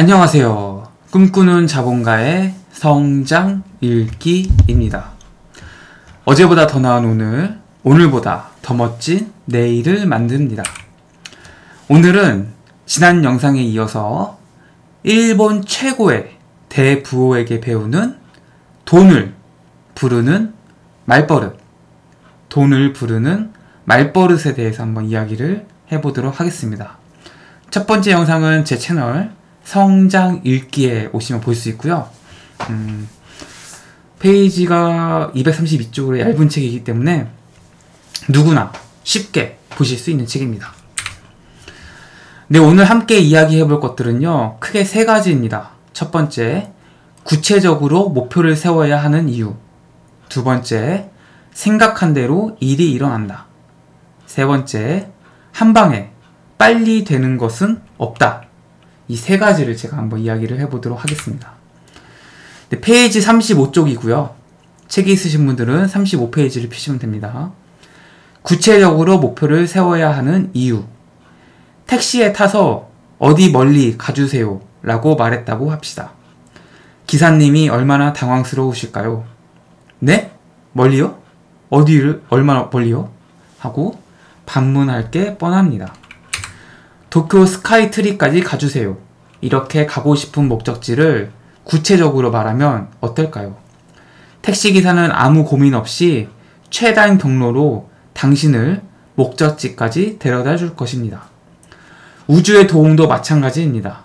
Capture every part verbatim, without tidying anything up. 안녕하세요. 꿈꾸는 자본가의 성장읽기입니다. 어제보다 더 나은 오늘, 오늘보다 더 멋진 내일을 만듭니다. 오늘은 지난 영상에 이어서 일본 최고의 대부호에게 배우는 돈을 부르는 말버릇, 돈을 부르는 말버릇에 대해서 한번 이야기를 해보도록 하겠습니다. 첫 번째 영상은 제 채널 성장읽기에 오시면 볼 수 있고요. 음, 페이지가 이백삼십이 쪽으로 얇은 책이기 때문에 누구나 쉽게 보실 수 있는 책입니다. 네, 오늘 함께 이야기해 볼 것들은요, 크게 세 가지입니다. 첫 번째, 구체적으로 목표를 세워야 하는 이유. 두 번째, 생각한 대로 일이 일어난다. 세 번째, 한 방에 빨리 되는 것은 없다. 이 세 가지를 제가 한번 이야기를 해보도록 하겠습니다. 네, 페이지 삼십오 쪽이고요. 책이 있으신 분들은 삼십오 페이지를 펴시면 됩니다. 구체적으로 목표를 세워야 하는 이유. 택시에 타서 어디 멀리 가주세요 라고 말했다고 합시다. 기사님이 얼마나 당황스러우실까요? 네? 멀리요? 어디를 얼마나 멀리요? 하고 반문할 게 뻔합니다. 도쿄 스카이트리까지 가주세요. 이렇게 가고 싶은 목적지를 구체적으로 말하면 어떨까요? 택시기사는 아무 고민 없이 최단 경로로 당신을 목적지까지 데려다 줄 것입니다. 우주의 도움도 마찬가지입니다.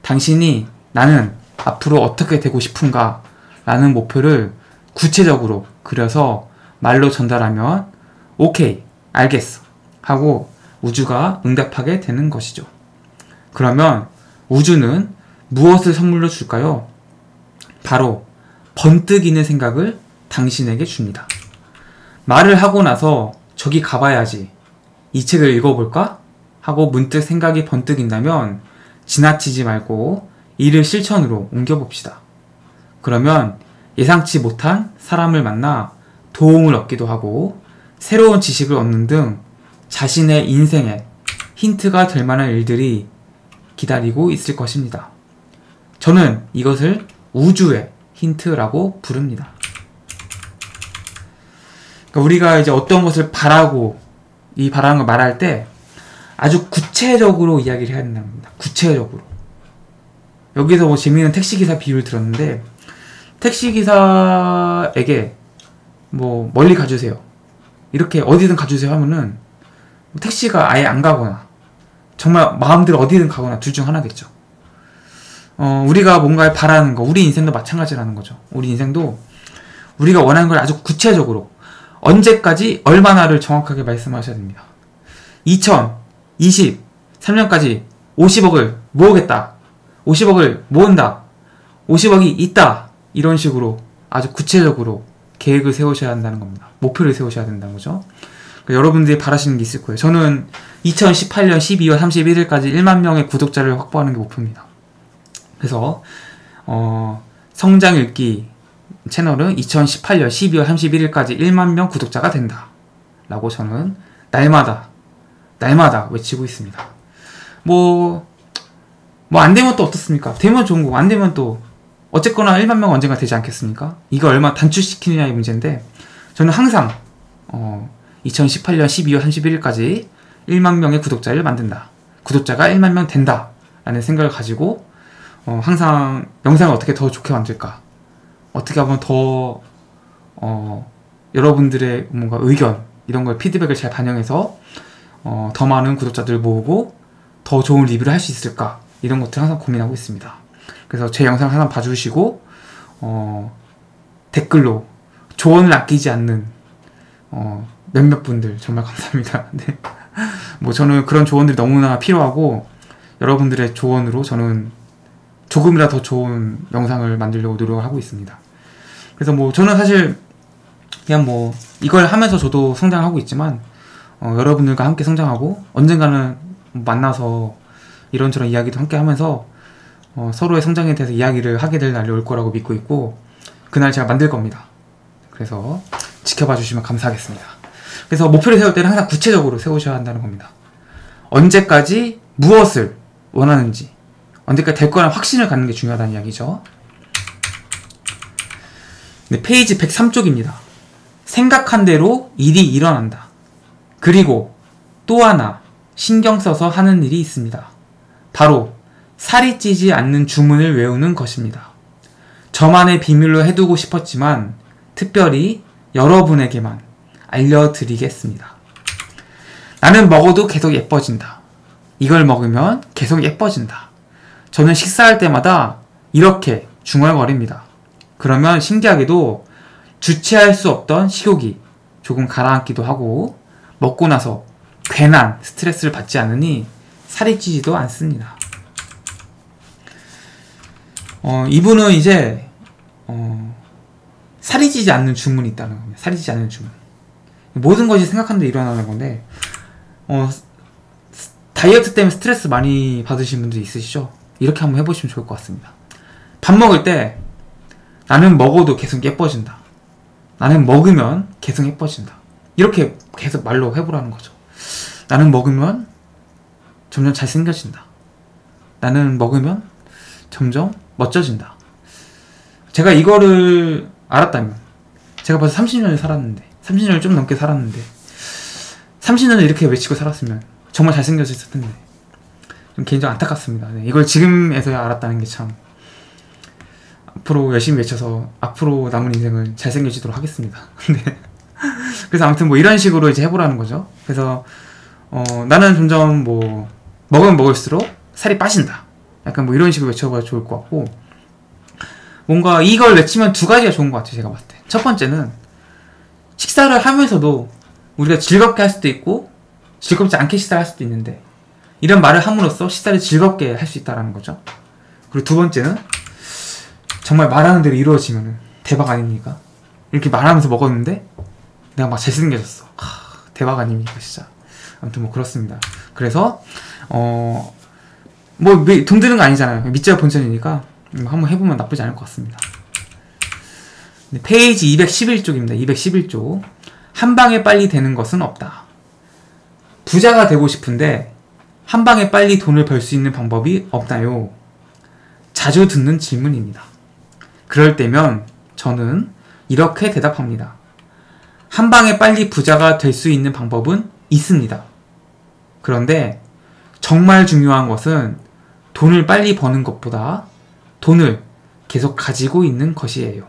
당신이 나는 앞으로 어떻게 되고 싶은가 라는 목표를 구체적으로 그려서 말로 전달하면 오케이, 알겠어 하고 우주가 응답하게 되는 것이죠. 그러면 우주는 무엇을 선물로 줄까요? 바로 번뜩이는 생각을 당신에게 줍니다. 말을 하고 나서 저기 가봐야지, 이 책을 읽어볼까? 하고 문득 생각이 번뜩인다면 지나치지 말고 이를 실천으로 옮겨봅시다. 그러면 예상치 못한 사람을 만나 도움을 얻기도 하고 새로운 지식을 얻는 등 자신의 인생에 힌트가 될 만한 일들이 기다리고 있을 것입니다. 저는 이것을 우주의 힌트라고 부릅니다. 그러니까 우리가 이제 어떤 것을 바라고, 이 바라는 걸 말할 때 아주 구체적으로 이야기를 해야 된다는 겁니다. 구체적으로. 여기서 뭐 재미있는 택시기사 비유를 들었는데, 택시기사에게 뭐 멀리 가주세요, 이렇게 어디든 가주세요 하면은 택시가 아예 안 가거나 정말 마음대로 어디든 가거나 둘 중 하나겠죠. 어, 우리가 뭔가를 바라는 거, 우리 인생도 마찬가지라는 거죠. 우리 인생도 우리가 원하는 걸 아주 구체적으로 언제까지 얼마나를 정확하게 말씀하셔야 됩니다. 이천이십삼 년까지 오십억을 모으겠다, 오십억을 모은다, 오십억이 있다, 이런 식으로 아주 구체적으로 계획을 세우셔야 한다는 겁니다. 목표를 세우셔야 된다는 거죠. 여러분들이 바라시는 게 있을 거예요. 저는 이천십팔 년 십이월 삼십일 일까지 일만 명의 구독자를 확보하는 게 목표입니다. 그래서 어, 성장읽기 채널은 이천십팔 년 십이월 삼십일 일까지 일만 명 구독자가 된다 라고 저는 날마다 날마다 외치고 있습니다. 뭐, 뭐 안되면 또 어떻습니까? 되면 좋은 거고 안되면 또 어쨌거나 일만 명 언젠가 되지 않겠습니까? 이거 얼마나 단축시키느냐의 문제인데, 저는 항상 어, 이천십팔 년 십이월 삼십일 일까지 일만 명의 구독자를 만든다, 구독자가 일만 명 된다 라는 생각을 가지고 어, 항상 영상을 어떻게 더 좋게 만들까, 어떻게 하면 더 어, 여러분들의 뭔가 의견 이런 걸 피드백을 잘 반영해서 어, 더 많은 구독자들을 모으고 더 좋은 리뷰를 할 수 있을까, 이런 것들을 항상 고민하고 있습니다. 그래서 제 영상을 항상 봐주시고 어, 댓글로 조언을 아끼지 않는 어, 몇몇 분들 정말 감사합니다. 네. 뭐 저는 그런 조언들이 너무나 필요하고 여러분들의 조언으로 저는 조금이라도 더 좋은 영상을 만들려고 노력을 하고 있습니다. 그래서 뭐 저는 사실 그냥 뭐 이걸 하면서 저도 성장하고 있지만 어, 여러분들과 함께 성장하고 언젠가는 만나서 이런저런 이야기도 함께 하면서 어, 서로의 성장에 대해서 이야기를 하게 될 날이 올 거라고 믿고 있고 그날 제가 만들 겁니다. 그래서 지켜봐 주시면 감사하겠습니다. 그래서 목표를 세울 때는 항상 구체적으로 세우셔야 한다는 겁니다. 언제까지 무엇을 원하는지, 언젠가 될 거란 확신을 갖는 게 중요하다는 이야기죠. 네, 페이지 백삼 쪽입니다. 생각한 대로 일이 일어난다. 그리고 또 하나 신경 써서 하는 일이 있습니다. 바로 살이 찌지 않는 주문을 외우는 것입니다. 저만의 비밀로 해두고 싶었지만 특별히 여러분에게만 알려드리겠습니다. 나는 먹어도 계속 예뻐진다. 이걸 먹으면 계속 예뻐진다. 저는 식사할 때마다 이렇게 중얼거립니다. 그러면 신기하게도 주체할 수 없던 식욕이 조금 가라앉기도 하고 먹고 나서 괜한 스트레스를 받지 않으니 살이 찌지도 않습니다. 어, 이분은 이제 어, 살이 찌지 않는 주문이 있다는 겁니다. 살이 찌지 않는 주문. 모든 것이 생각한 대로 일어나는 건데 어, 다이어트 때문에 스트레스 많이 받으신 분들 있으시죠? 이렇게 한번 해보시면 좋을 것 같습니다. 밥 먹을 때 나는 먹어도 계속 예뻐진다. 나는 먹으면 계속 예뻐진다. 이렇게 계속 말로 해보라는 거죠. 나는 먹으면 점점 잘생겨진다. 나는 먹으면 점점 멋져진다. 제가 이거를 알았다면, 제가 벌써 삼십 년을 살았는데, 삼십 년을 좀 넘게 살았는데, 삼십 년을 이렇게 외치고 살았으면 정말 잘생겨졌을 텐데, 좀 개인적으로 안타깝습니다. 네, 이걸 지금에서야 알았다는 게 참. 앞으로 열심히 외쳐서 앞으로 남은 인생을 잘생겨지도록 하겠습니다. 네. 그래서 아무튼 뭐 이런 식으로 이제 해보라는 거죠. 그래서 어, 나는 점점 뭐 먹으면 먹을수록 살이 빠진다. 약간 뭐 이런 식으로 외쳐봐야 좋을 것 같고, 뭔가 이걸 외치면 두 가지가 좋은 것 같아요. 제가 봤을 때 첫 번째는 식사를 하면서도 우리가 즐겁게 할 수도 있고 즐겁지 않게 식사를 할 수도 있는데 이런 말을 함으로써 식사를 즐겁게 할 수 있다는 거죠. 그리고 두 번째는 정말 말하는 대로 이루어지면은 대박 아닙니까? 이렇게 말하면서 먹었는데 내가 막 잘생겨졌어. 하, 대박 아닙니까 진짜. 아무튼 뭐 그렇습니다. 그래서 어, 뭐 돈 드는 거 아니잖아요. 밑자가 본전이니까 한번 해보면 나쁘지 않을 것 같습니다. 네, 페이지 이백십일 쪽입니다. 이백십일 쪽. 한 방에 빨리 되는 것은 없다. 부자가 되고 싶은데 한 방에 빨리 돈을 벌 수 있는 방법이 없나요? 자주 듣는 질문입니다. 그럴 때면 저는 이렇게 대답합니다. 한 방에 빨리 부자가 될 수 있는 방법은 있습니다. 그런데 정말 중요한 것은 돈을 빨리 버는 것보다 돈을 계속 가지고 있는 것이에요.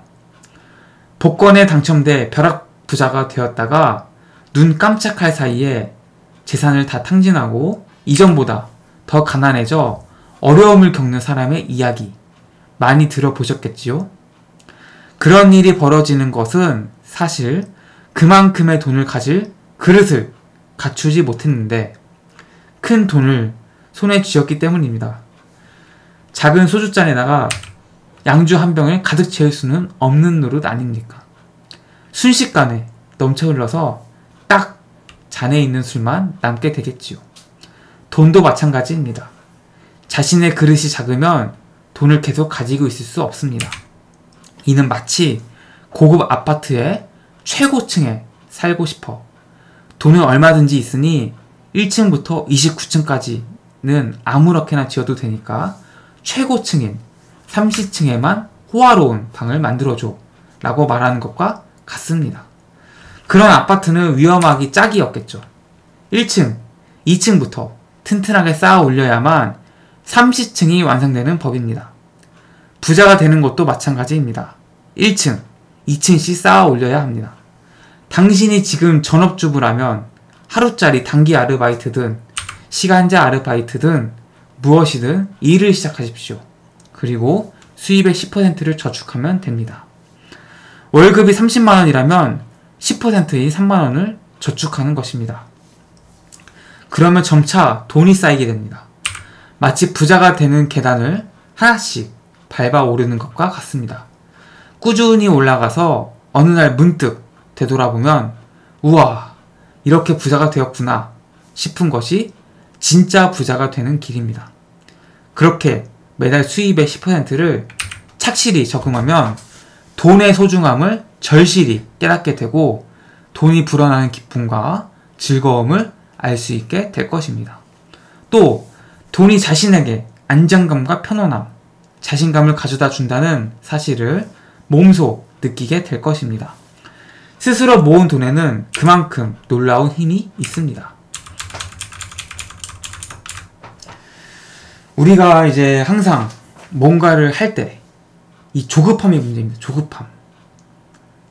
복권에 당첨돼 벼락 부자가 되었다가 눈 깜짝할 사이에 재산을 다 탕진하고 이전보다 더 가난해져 어려움을 겪는 사람의 이야기 많이 들어보셨겠지요? 그런 일이 벌어지는 것은 사실 그만큼의 돈을 가질 그릇을 갖추지 못했는데 큰 돈을 손에 쥐었기 때문입니다. 작은 소주잔에다가 양주 한 병을 가득 채울 수는 없는 노릇 아닙니까? 순식간에 넘쳐 흘러서 딱 잔에 있는 술만 남게 되겠지요. 돈도 마찬가지입니다. 자신의 그릇이 작으면 돈을 계속 가지고 있을 수 없습니다. 이는 마치 고급 아파트의 최고층에 살고 싶어 돈은 얼마든지 있으니 일 층부터 이십구 층까지는 아무렇게나 지어도 되니까 최고층인 삼십 층에만 호화로운 방을 만들어줘 라고 말하는 것과 같습니다. 그런 아파트는 위험하기 짝이 없겠죠. 일 층, 이 층부터 튼튼하게 쌓아 올려야만 삼십 층이 완성되는 법입니다. 부자가 되는 것도 마찬가지입니다. 일 층, 이 층씩 쌓아 올려야 합니다. 당신이 지금 전업주부라면 하루짜리 단기 아르바이트든 시간제 아르바이트든 무엇이든 일을 시작하십시오. 그리고 수입의 십 퍼센트를 저축하면 됩니다. 월급이 삼십만 원이라면 십 퍼센트인 삼만 원을 저축하는 것입니다. 그러면 점차 돈이 쌓이게 됩니다. 마치 부자가 되는 계단을 하나씩 밟아 오르는 것과 같습니다. 꾸준히 올라가서 어느 날 문득 되돌아보면 우와, 이렇게 부자가 되었구나 싶은 것이 진짜 부자가 되는 길입니다. 그렇게 매달 수입의 십 퍼센트를 착실히 적응하면 돈의 소중함을 절실히 깨닫게 되고 돈이 불어나는 기쁨과 즐거움을 알 수 있게 될 것입니다. 또 돈이 자신에게 안정감과 편안함, 자신감을 가져다 준다는 사실을 몸소 느끼게 될 것입니다. 스스로 모은 돈에는 그만큼 놀라운 힘이 있습니다. 우리가 이제 항상 뭔가를 할 때 이 조급함이 문제입니다. 조급함.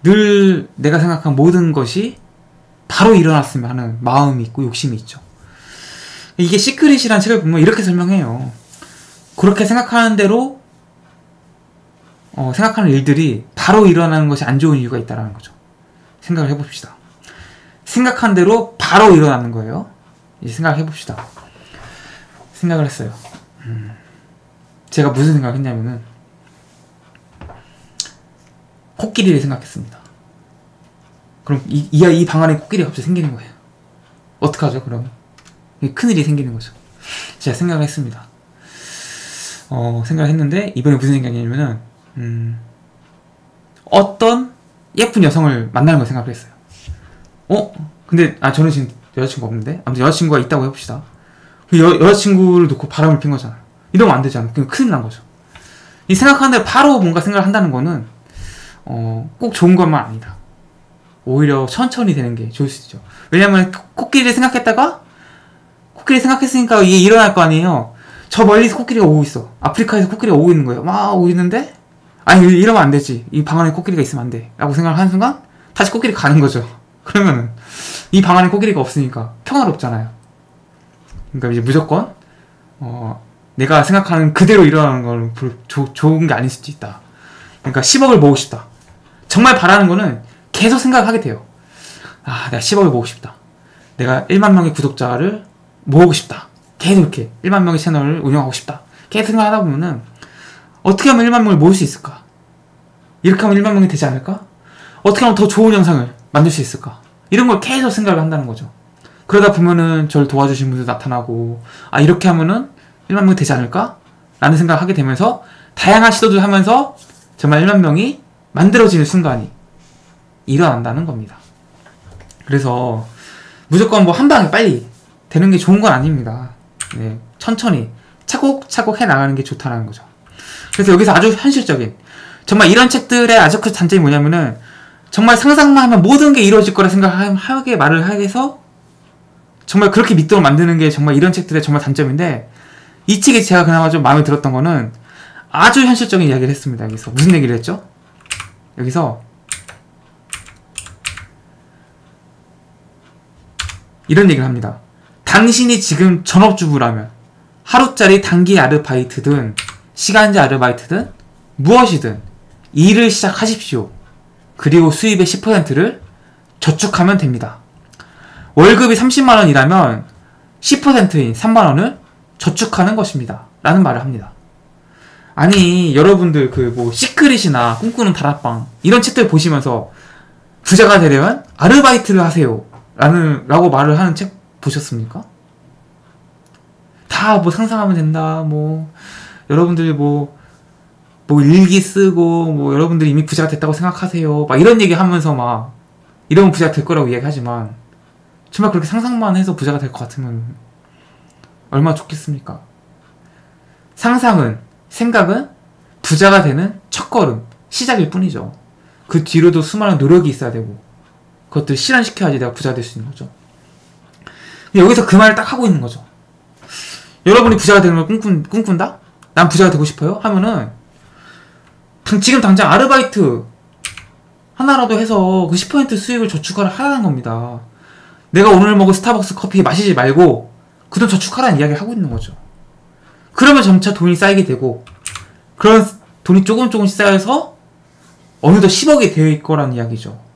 늘 내가 생각한 모든 것이 바로 일어났으면 하는 마음이 있고 욕심이 있죠. 이게 시크릿이라는 책을 보면 이렇게 설명해요. 그렇게 생각하는 대로 어, 생각하는 일들이 바로 일어나는 것이 안 좋은 이유가 있다는 거죠. 생각을 해봅시다. 생각한 대로 바로 일어나는 거예요. 이제 생각해봅시다. 생각을 했어요. 음, 제가 무슨 생각을 했냐면은 코끼리를 생각했습니다. 그럼 이, 이, 이 방 안에 코끼리가 갑자기 생기는 거예요. 어떡하죠, 그럼? 큰일이 생기는 거죠. 제가 생각을 했습니다. 어, 생각을 했는데 이번에 무슨 생각이냐면은 음, 어떤 예쁜 여성을 만나는 걸 생각을 했어요. 어? 근데 아 저는 지금 여자친구 없는데? 아무튼 여자친구가 있다고 해봅시다. 그 여, 여자친구를 놓고 바람을 핀 거잖아요. 이러면 안 되잖아요. 그냥 큰일 난 거죠. 이 생각하는데 바로 뭔가 생각을 한다는 거는 어, 꼭 좋은 것만 아니다. 오히려 천천히 되는 게 좋을 수 있죠. 왜냐면 코끼리를 생각했다가 코끼리 생각했으니까 이게 일어날 거 아니에요. 저 멀리서 코끼리가 오고 있어. 아프리카에서 코끼리가 오고 있는 거예요. 막 오고 있는데 아니 이러면 안 되지. 이 방 안에 코끼리가 있으면 안 돼. 라고 생각을 하는 순간 다시 코끼리 가는 거죠. 그러면은 이 방 안에 코끼리가 없으니까 평화롭잖아요. 그러니까 이제 무조건 어, 내가 생각하는 그대로 일어나는 건 조, 좋은 게 아닐 수도 있다. 그러니까 십억을 모으고 싶다. 정말 바라는 거는 계속 생각하게 돼요. 아 내가 십억을 모으고 싶다. 내가 일만 명의 구독자를 모으고 싶다. 계속 이렇게 일만 명의 채널을 운영하고 싶다. 계속 생각하다 보면은 어떻게 하면 일만 명을 모을 수 있을까? 이렇게 하면 일만 명이 되지 않을까? 어떻게 하면 더 좋은 영상을 만들 수 있을까? 이런 걸 계속 생각을 한다는 거죠. 그러다 보면은 저를 도와주신 분들 나타나고 아 이렇게 하면은 일만 명이 되지 않을까? 라는 생각을 하게 되면서 다양한 시도를 하면서 정말 일만 명이 만들어지는 순간이 일어난다는 겁니다. 그래서 무조건 뭐 한 방에 빨리 되는 게 좋은 건 아닙니다. 네, 천천히 차곡차곡 해나가는 게 좋다는 거죠. 그래서 여기서 아주 현실적인 정말 이런 책들의 아주 큰 단점이 뭐냐면은 정말 상상만 하면 모든 게 이루어질 거라 생각하게 말을 하게 해서 정말 그렇게 믿도록 만드는 게 정말 이런 책들의 정말 단점인데 이 책이 제가 그나마 좀 마음에 들었던 거는 아주 현실적인 이야기를 했습니다. 여기서 무슨 얘기를 했죠? 여기서 이런 얘기를 합니다. 당신이 지금 전업주부라면 하루짜리 단기 아르바이트든 시간제 아르바이트든 무엇이든 일을 시작하십시오. 그리고 수입의 십 퍼센트를 저축하면 됩니다. 월급이 삼십만 원이라면 십 퍼센트인 삼만 원을 저축하는 것입니다. 라는 말을 합니다. 아니 여러분들 그 뭐 시크릿이나 꿈꾸는 다락방 이런 책들 보시면서 부자가 되려면 아르바이트를 하세요. 라는, 라고 말을 하는 책 보셨습니까? 다 뭐 상상하면 된다, 뭐, 여러분들이 뭐, 뭐 일기 쓰고, 뭐, 여러분들이 이미 부자가 됐다고 생각하세요. 막 이런 얘기 하면서 막, 이러면 부자가 될 거라고 이야기하지만, 정말 그렇게 상상만 해서 부자가 될 것 같으면, 얼마나 좋겠습니까? 상상은, 생각은 부자가 되는 첫걸음, 시작일 뿐이죠. 그 뒤로도 수많은 노력이 있어야 되고, 그것들 실현시켜야지 내가 부자 될 수 있는 거죠. 근데 여기서 그 말을 딱 하고 있는 거죠. 여러분이 부자가 되는 걸 꿈꾼, 꿈꾼다? 난 부자가 되고 싶어요? 하면은 지금 당장 아르바이트 하나라도 해서 그 십 퍼센트 수익을 저축하라 하라는 겁니다. 내가 오늘 먹은 스타벅스 커피 마시지 말고 그 돈 저축하라는 이야기를 하고 있는 거죠. 그러면 점차 돈이 쌓이게 되고 그런 돈이 조금 조금씩 쌓여서 어느덧 십억이 될 거라는 이야기죠.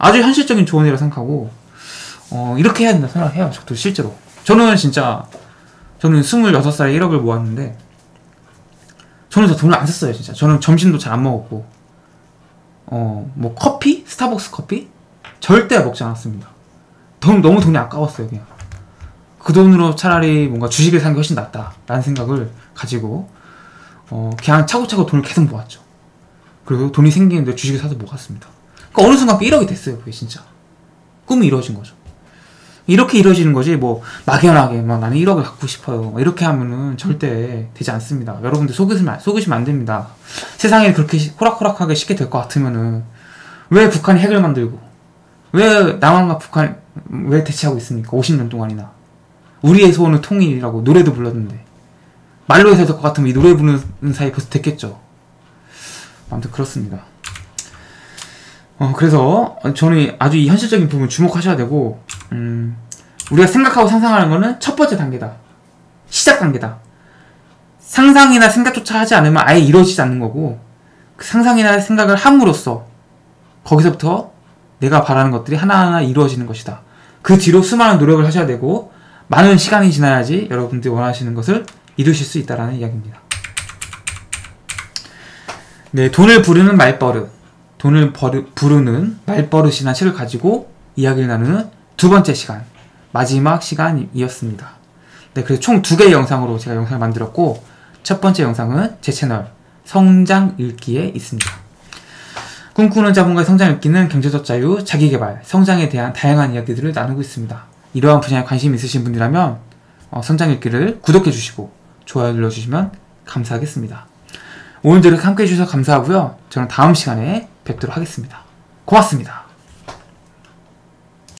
아주 현실적인 조언이라고 생각하고 어, 이렇게 해야 된다 생각해요. 저도 실제로 저는 진짜 저는 스물여섯 살에 일억을 모았는데 저는 저 돈을 안 썼어요. 진짜 저는 점심도 잘 안 먹었고 어, 뭐 커피? 스타벅스 커피? 절대 먹지 않았습니다. 돈, 너무 돈이 아까웠어요. 그냥 그 돈으로 차라리 뭔가 주식을 사는 게 훨씬 낫다 라는 생각을 가지고 어, 그냥 차고차고 돈을 계속 모았죠. 그리고 돈이 생기는데 주식을 사서 모았습니다. 그러니까 어느 순간 일억이 됐어요. 그게 진짜 꿈이 이루어진 거죠. 이렇게 이루어지는 거지, 뭐 막연하게 막 나는 일억을 갖고 싶어요 이렇게 하면은 절대 되지 않습니다. 여러분들 속으시면, 속으시면 안 됩니다. 세상에 그렇게 호락호락하게 쉽게 될 것 같으면은 왜 북한이 핵을 만들고 왜 남한과 북한 왜 대치하고 있습니까? 오십 년 동안이나 우리의 소원은 통일이라고 노래도 불렀는데 말로 해서 될 것 같으면 이 노래 부르는 사이 벌써 됐겠죠. 아무튼 그렇습니다. 어, 그래서 저는 아주 이 현실적인 부분 주목하셔야 되고, 음, 우리가 생각하고 상상하는 거는 첫 번째 단계다. 시작 단계다. 상상이나 생각조차 하지 않으면 아예 이루어지지 않는 거고, 그 상상이나 생각을 함으로써 거기서부터 내가 바라는 것들이 하나하나 이루어지는 것이다. 그 뒤로 수많은 노력을 하셔야 되고 많은 시간이 지나야지 여러분들이 원하시는 것을 이루실 수 있다라는 이야기입니다. 네, 돈을 부르는 말버릇. 돈을 버르, 부르는 말버릇이나 책을 가지고 이야기를 나누는 두 번째 시간, 마지막 시간이었습니다. 네, 그래서 총 두 개의 영상으로 제가 영상을 만들었고, 첫 번째 영상은 제 채널 성장읽기에 있습니다. 꿈꾸는 자본가의 성장읽기는 경제적 자유, 자기개발, 성장에 대한 다양한 이야기들을 나누고 있습니다. 이러한 분야에 관심 있으신 분이라면 어, 성장읽기를 구독해주시고 좋아요 눌러주시면 감사하겠습니다. 오늘도 함께해 주셔서 감사하고요. 저는 다음 시간에 뵙도록 하겠습니다. 고맙습니다.